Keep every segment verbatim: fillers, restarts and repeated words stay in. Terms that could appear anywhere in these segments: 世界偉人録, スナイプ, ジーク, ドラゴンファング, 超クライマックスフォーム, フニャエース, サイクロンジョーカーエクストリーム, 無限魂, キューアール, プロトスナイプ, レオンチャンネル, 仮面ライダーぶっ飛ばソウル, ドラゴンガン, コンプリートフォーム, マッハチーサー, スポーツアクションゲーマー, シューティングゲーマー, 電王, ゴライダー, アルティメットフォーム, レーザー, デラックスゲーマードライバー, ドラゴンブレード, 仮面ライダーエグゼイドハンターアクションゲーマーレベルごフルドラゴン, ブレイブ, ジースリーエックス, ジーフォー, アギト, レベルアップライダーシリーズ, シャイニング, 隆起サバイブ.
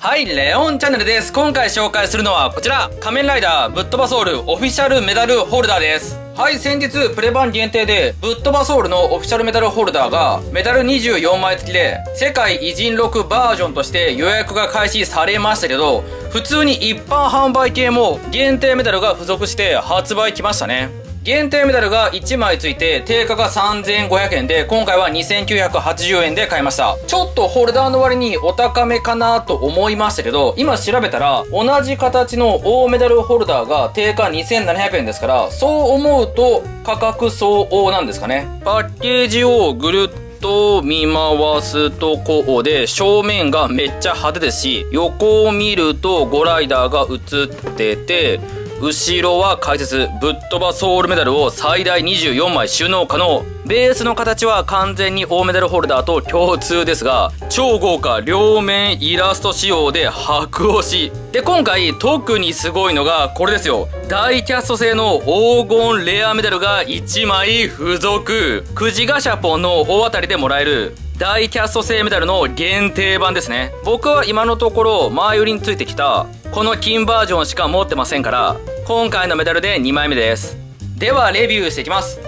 はい、レオンチャンネルです。今回紹介するのはこちら、仮面ライダーぶっ飛ばソウルオフィシャルメダルホルダーです。はい、先日プレ版限定でぶっ飛ばソウルのオフィシャルメダルホルダーがメダルにじゅうよんまい付きで世界偉人録バージョンとして予約が開始されましたけど、普通に一般販売系も限定メダルが付属して発売きましたね。限定メダルがいちまいついて定価がさんぜんごひゃくえんで、今回はにせんきゅうひゃくはちじゅうえんで買いました。ちょっとホルダーの割にお高めかなと思いましたけど、今調べたら同じ形の大メダルホルダーが定価にせんななひゃくえんですから、そう思うと価格相応なんですかね。パッケージをぐるっとと見回すとこうで、正面がめっちゃ派手ですし、横を見るとゴライダーが映ってて、後ろは解説ぶっ飛ばソウルメダルを最大にじゅうよんまい収納可能。ベースの形は完全に大メダルホルダーと共通ですが、超豪華両面イラスト仕様で箔押しで、今回特にすごいのがこれですよ。大キャスト製の黄金レアメダルがいちまい付属。くじガシャポンの大当たりでもらえる大キャスト製メダルの限定版ですね。僕は今のところ前売りについてきたこの金バージョンしか持ってませんから、今回のメダルでにまいめです。ではレビューしていきます。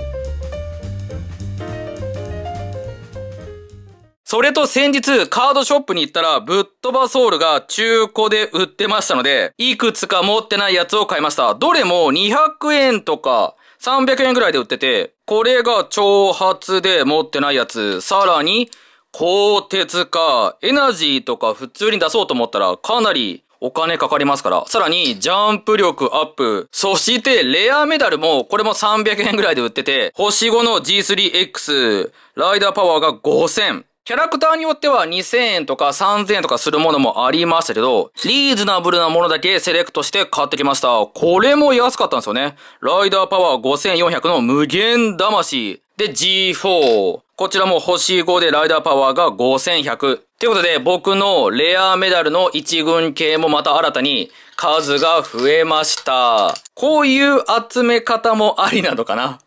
それと先日カードショップに行ったらぶっ飛ばソウルが中古で売ってましたので、いくつか持ってないやつを買いました。どれもにひゃくえんとかさんびゃくえんぐらいで売ってて、これが長髪で持ってないやつ。さらに鋼鉄かエナジーとか普通に出そうと思ったらかなりお金かかりますから。さらに、ジャンプ力アップ。そして、レアメダルも、これもさんびゃくえんぐらいで売ってて、星ごの ジースリーエックス、ライダーパワーがごせん。キャラクターによってはにせんえんとかさんぜんえんとかするものもありましたけど、リーズナブルなものだけセレクトして買ってきました。これも安かったんですよね。ライダーパワーごせんよんひゃくの無限魂。で、ジーフォー。こちらも星ごでライダーパワーがごせんひゃく。ということで、僕のレアメダルの一軍系もまた新たに数が増えました。こういう集め方もありなのかな。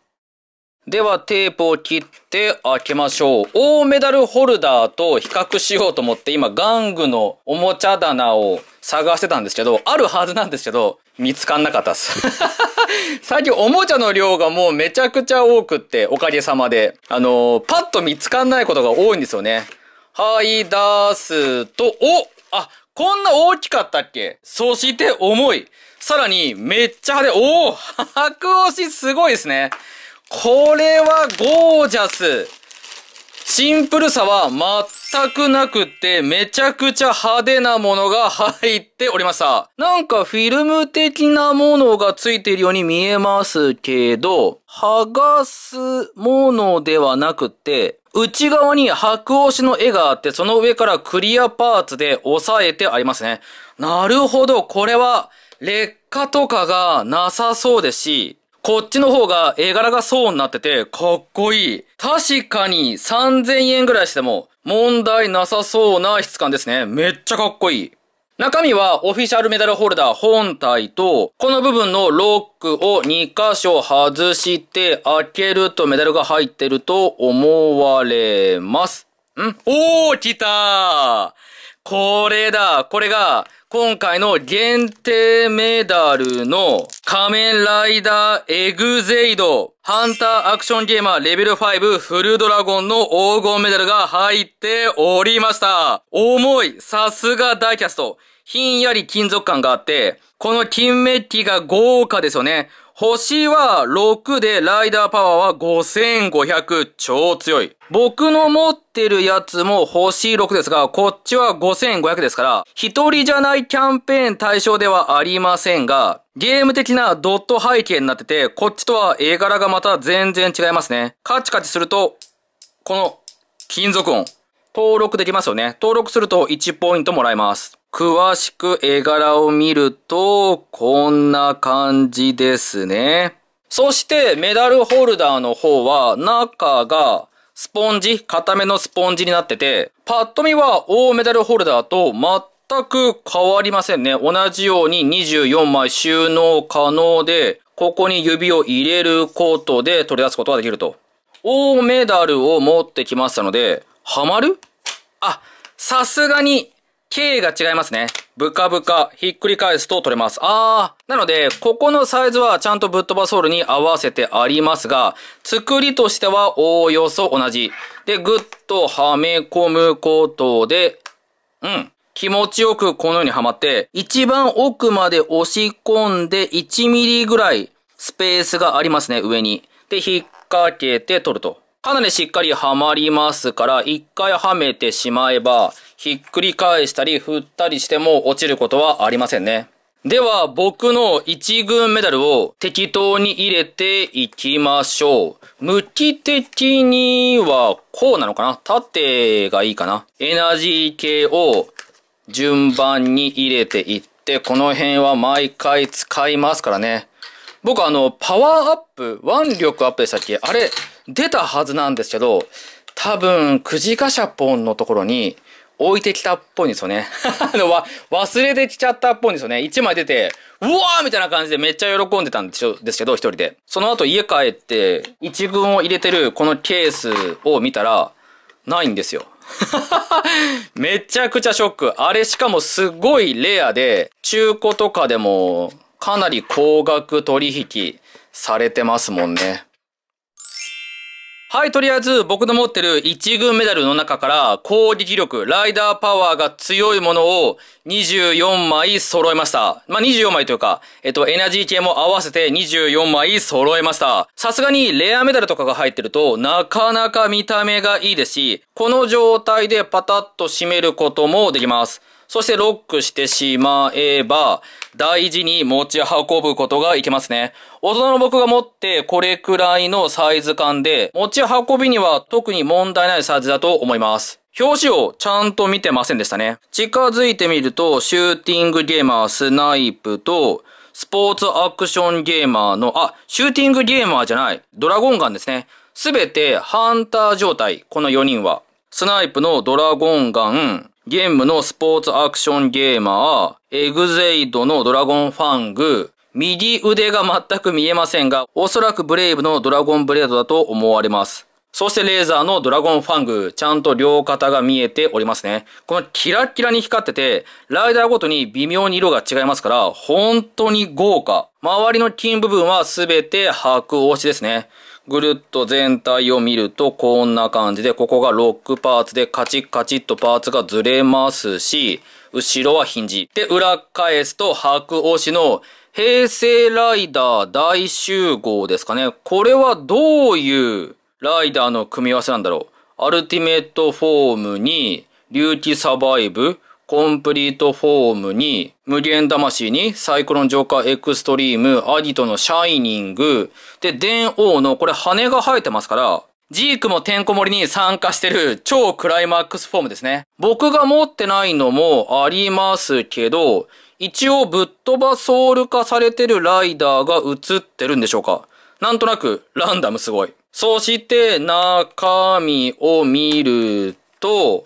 ではテープを切って開けましょう。大メダルホルダーと比較しようと思って今玩具のおもちゃ棚を探してたんですけど、あるはずなんですけど、見つかんなかったっす。最近おもちゃの量がもうめちゃくちゃ多くって、おかげさまで。あのー、パッと見つかんないことが多いんですよね。はい、出すと、おあ、こんな大きかったっけ？そして重い。さらにめっちゃ派手。おお箔押しすごいですね。これはゴージャス。シンプルさは全くなくって、めちゃくちゃ派手なものが入っておりました。なんかフィルム的なものがついているように見えますけど、剥がすものではなくて、内側に箔押しの絵があって、その上からクリアパーツで押さえてありますね。なるほど、これは劣化とかがなさそうですし、こっちの方が絵柄が層になっててかっこいい。確かにさんぜんえんぐらいしても問題なさそうな質感ですね。めっちゃかっこいい。中身はオフィシャルメダルホルダー本体と、この部分のロックをにかしょ外して開けるとメダルが入ってると思われます。ん？おー、来たー！これだ。これが今回の限定メダルの仮面ライダーエグゼイドハンターアクションゲーマーレベルごフルドラゴンの黄金メダルが入っておりました。重い。さすがダイキャスト。ひんやり金属感があって、この金メッキが豪華ですよね。星はろくでライダーパワーはごせんごひゃく。超強い。僕の持ってるやつも星ろくですが、こっちはごせんごひゃくですから、一人じゃないキャンペーン対象ではありませんが、ゲーム的なドット背景になってて、こっちとは絵柄がまた全然違いますね。カチカチすると、この金属音。登録できますよね。登録するといちポイントもらえます。詳しく絵柄を見ると、こんな感じですね。そしてメダルホルダーの方は中がスポンジ、固めのスポンジになってて、パッと見は大メダルホルダーと全く変わりませんね。同じようににじゅうよんまい収納可能で、ここに指を入れることで取り出すことができると。大メダルを持ってきましたので、はまる？あ、さすがに形が違いますね。ブカブカ、ひっくり返すと取れます。あー。なので、ここのサイズはちゃんとぶっ飛ばソールに合わせてありますが、作りとしてはおおよそ同じ。で、ぐっとはめ込むことで、うん。気持ちよくこのようにはまって、一番奥まで押し込んでいちミリぐらいスペースがありますね、上に。で、引っ掛けて取ると。かなりしっかりはまりますから、一回はめてしまえば、ひっくり返したり振ったりしても落ちることはありませんね。では、僕のいち軍メダルを適当に入れていきましょう。向き的にはこうなのかな？縦がいいかな？エナジー系を順番に入れていって、この辺は毎回使いますからね。僕あの、パワーアップ、腕力アップでしたっけ？あれ、出たはずなんですけど、多分、くじガシャポンのところに置いてきたっぽいんですよね。あの、わ、忘れてきちゃったっぽいんですよね。一枚出て、うわーみたいな感じでめっちゃ喜んでたんですけど、一人で。その後家帰って、一軍を入れてるこのケースを見たら、ないんですよ。めちゃくちゃショック。あれしかもすごいレアで、中古とかでも、かなり高額取引されてますもんね。はい、とりあえず僕の持ってるいち軍メダルの中から攻撃力、ライダーパワーが強いものをにじゅうよんまい揃えました。まあ、にじゅうよんまいというか、えっと、エナジー系も合わせてにじゅうよんまい揃えました。さすがにレアメダルとかが入ってるとなかなか見た目がいいですし、この状態でパタッと締めることもできます。そしてロックしてしまえば、大事に持ち運ぶことがいけますね。大人の僕が持ってこれくらいのサイズ感で、持ち運びには特に問題ないサイズだと思います。表紙をちゃんと見てませんでしたね。近づいてみると、シューティングゲーマー、スナイプと、スポーツアクションゲーマーの、あ、シューティングゲーマーじゃない、ドラゴンガンですね。すべてハンター状態、このよにんは。スナイプのドラゴンガン、ゲームのスポーツアクションゲーマー、エグゼイドのドラゴンファング、右腕が全く見えませんが、おそらくブレイブのドラゴンブレードだと思われます。そしてレーザーのドラゴンファング、ちゃんと両肩が見えておりますね。このキラッキラに光ってて、ライダーごとに微妙に色が違いますから、本当に豪華。周りの金部分はすべて白押しですね。ぐるっと全体を見るとこんな感じで、ここがロックパーツでカチッカチッとパーツがずれますし、後ろはヒンジ。で、裏返すと白押しの平成ライダー大集合ですかね。これはどういうライダーの組み合わせなんだろう。アルティメットフォームに、隆起サバイブ、コンプリートフォームに、無限魂に、サイクロンジョーカーエクストリーム、アギトのシャイニング、で、電王のこれ羽が生えてますから、ジークもてんこ盛りに参加してる超クライマックスフォームですね。僕が持ってないのもありますけど、一応ぶっ飛ばソウル化されてるライダーが映ってるんでしょうか。なんとなくランダムすごい。そして中身を見ると、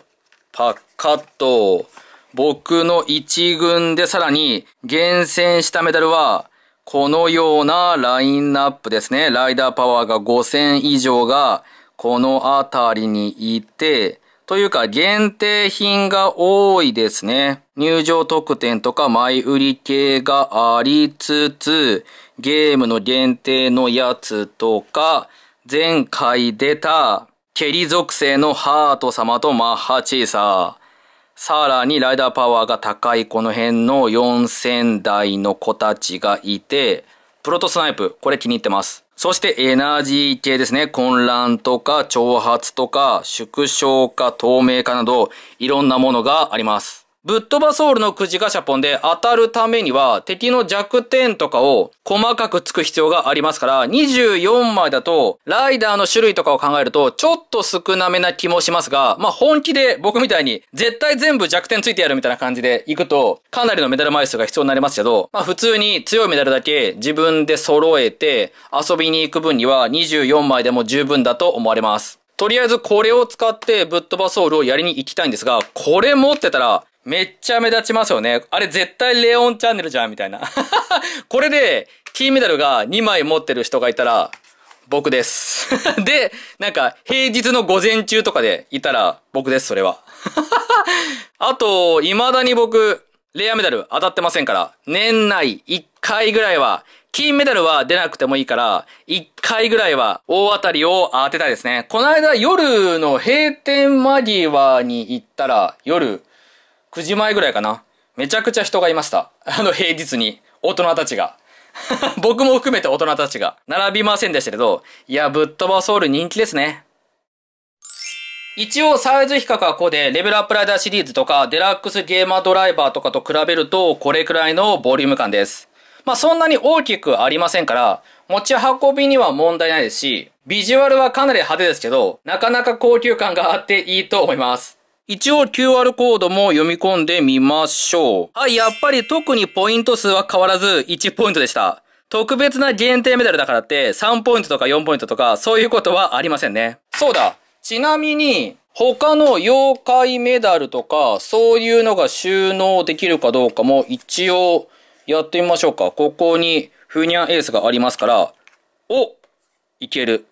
パカッと、僕の一軍でさらに厳選したメダルはこのようなラインナップですね。ライダーパワーがごせんいじょうがこのあたりにいて、というか限定品が多いですね。入場特典とか前売り系がありつつ、ゲームの限定のやつとか、前回出たケリ属性のハート様とマッハチーサー。さらにライダーパワーが高いこの辺のよんせんだいの子たちがいて、プロトスナイプ、これ気に入ってます。そしてエナジー系ですね。混乱とか挑発とか縮小化、透明化などいろんなものがあります。ぶっ飛ばソウルのくじガシャポンで当たるためには敵の弱点とかを細かくつく必要がありますから、にじゅうよんまいだとライダーの種類とかを考えるとちょっと少なめな気もしますが、まあ、本気で僕みたいに絶対全部弱点ついてやるみたいな感じで行くとかなりのメダル枚数が必要になりますけど、まあ、普通に強いメダルだけ自分で揃えて遊びに行く分にはにじゅうよんまいでも十分だと思われます。とりあえずこれを使ってぶっ飛ばソウルをやりに行きたいんですが、これ持ってたらめっちゃ目立ちますよね。あれ絶対レオンチャンネルじゃんみたいな。これで金メダルがにまい持ってる人がいたら僕です。で、なんか平日の午前中とかでいたら僕です、それは。あと、未だに僕、レアメダル当たってませんから、年内いっかいぐらいは、金メダルは出なくてもいいから、いっかいぐらいは大当たりを当てたいですね。この間夜の閉店間際に行ったら、夜くじまえぐらいかな。めちゃくちゃ人がいました。あの平日に、大人たちが。僕も含めて大人たちが。並びませんでしたけど、いや、ぶっ飛ばソウル人気ですね。一応サイズ比較はこうで、レベルアップライダーシリーズとか、デラックスゲーマードライバーとかと比べると、これくらいのボリューム感です。まあそんなに大きくありませんから、持ち運びには問題ないですし、ビジュアルはかなり派手ですけど、なかなか高級感があっていいと思います。一応 キューアール コードも読み込んでみましょう。はい、やっぱり特にポイント数は変わらずいちポイントでした。特別な限定メダルだからってさんポイントとかよんポイントとかそういうことはありませんね。そうだ。ちなみに他の妖怪メダルとかそういうのが収納できるかどうかも一応やってみましょうか。ここにフニャエースがありますから。お！いける。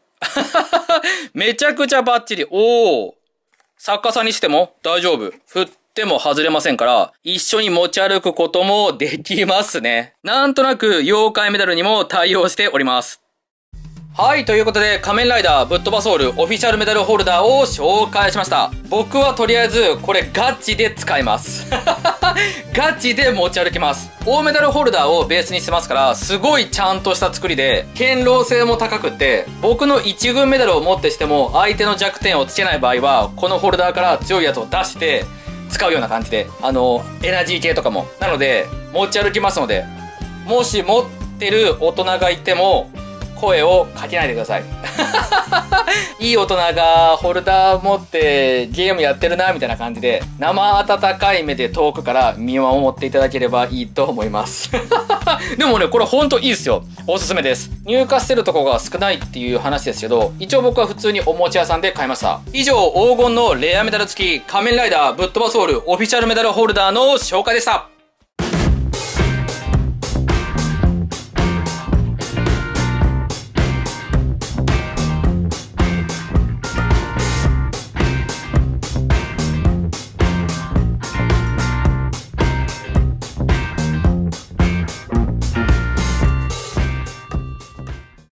めちゃくちゃバッチリ。おー。作家さんにしても大丈夫。振っても外れませんから、一緒に持ち歩くこともできますね。なんとなく妖怪メダルにも対応しております。はい、ということで仮面ライダーぶっ飛ばソウルオフィシャルメダルホルダーを紹介しました。僕はとりあえずこれガチで使います。ガチで持ち歩きます。大メダルホルダーをベースにしてますから、すごいちゃんとした作りで、堅牢性も高くって、僕の一軍メダルを持ってしても相手の弱点をつけない場合は、このホルダーから強いやつを出して使うような感じで、あの、エナジー系とかも。なので、持ち歩きますので、もし持ってる大人がいても、声をかけないでください。いい大人がホルダー持ってゲームやってるなみたいな感じで生温かい目で遠くから見守っていただければいいと思います。でもね、これほんといいですよ。おすすめです。入荷してるとこが少ないっていう話ですけど、一応僕は普通におもちゃ屋さんで買いました。以上、黄金のレアメダル付き仮面ライダーぶっ飛ばソウルオフィシャルメダルホルダーの紹介でした。